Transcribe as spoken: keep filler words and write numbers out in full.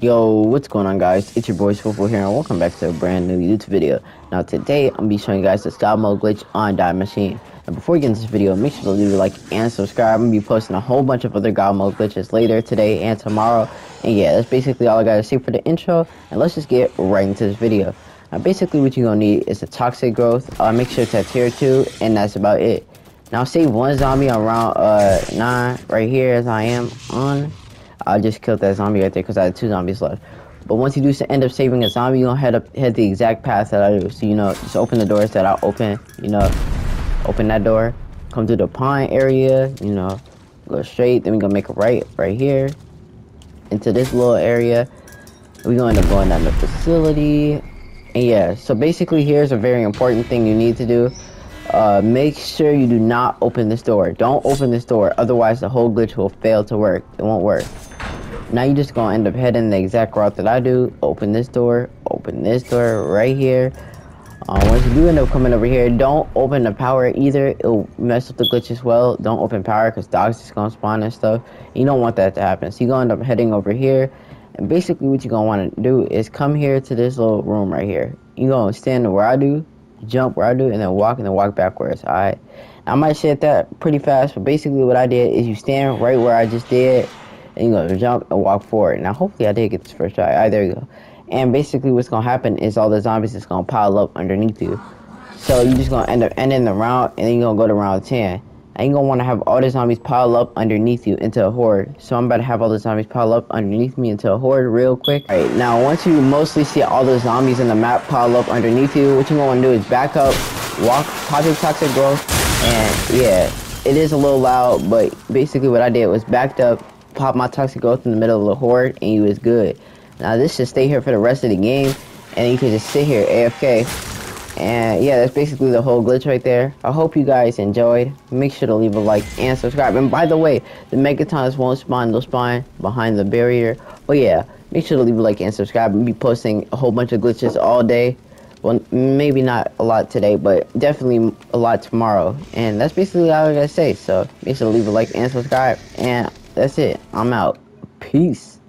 Yo, what's going on, guys? It's your boy Fofo here, and welcome back to a brand new YouTube video. Now today I'm gonna be showing you guys the scout mode glitch on Dime Machine. And before you get into this video, make sure to leave a like and subscribe. I'm gonna be posting a whole bunch of other god mode glitches later today and tomorrow. And yeah, that's basically all I gotta say for the intro, and let's just get right into this video. Now basically what you're gonna need is the toxic growth. Uh, make sure it's tier two, and that's about it. Now save one zombie on round uh nine right here, as I am on. I just killed that zombie right there because I had two zombies left. But once you do end up saving a zombie, you're going to head up head the exact path that I do. So, you know, just open the doors that I open, you know, open that door. Come to the pond area, you know, go straight. Then we're going to make a right right here into this little area. We're going to end up going down the facility. And, yeah, so basically here's a very important thing you need to do. Uh, make sure you do not open this door. Don't open this door. Otherwise, the whole glitch will fail to work. It won't work. Now you're just gonna end up heading the exact route that I do. Open this door, open this door right here. Uh, once you do end up coming over here, don't open the power either. It'll mess up the glitch as well. Don't open power because dogs is gonna spawn and stuff. You don't want that to happen. So you're gonna end up heading over here. And basically what you're gonna wanna do is come here to this little room right here. You're gonna stand where I do, jump where I do, and then walk and then walk backwards, alright? I might said that pretty fast, but basically what I did is you stand right where I just did. And you're gonna jump and walk forward. Now hopefully I did get this first try. Alright, there you go. And basically what's gonna happen is all the zombies is gonna pile up underneath you. So you're just gonna end up ending the round, and then you're gonna go to round ten. And you're gonna wanna have all the zombies pile up underneath you into a horde. So I'm about to have all the zombies pile up underneath me into a horde real quick. Alright, now once you mostly see all the zombies in the map pile up underneath you, what you're gonna wanna do is back up, walk, pop your toxic growth, and yeah, it is a little loud, but basically what I did was backed up, pop my toxic growth in the middle of the horde, and you was good. Now this should stay here for the rest of the game, and you can just sit here A F K. And yeah, that's basically the whole glitch right there. I hope you guys enjoyed. Make sure to leave a like and subscribe. And by the way, the megatons won't spawn, they'll spawn behind the barrier. But yeah, make sure to leave a like and subscribe. We'll be posting a whole bunch of glitches all day. Well, maybe not a lot today, but definitely a lot tomorrow. And that's basically all I gotta say. So make sure to leave a like and subscribe, and that's it. I'm out. Peace.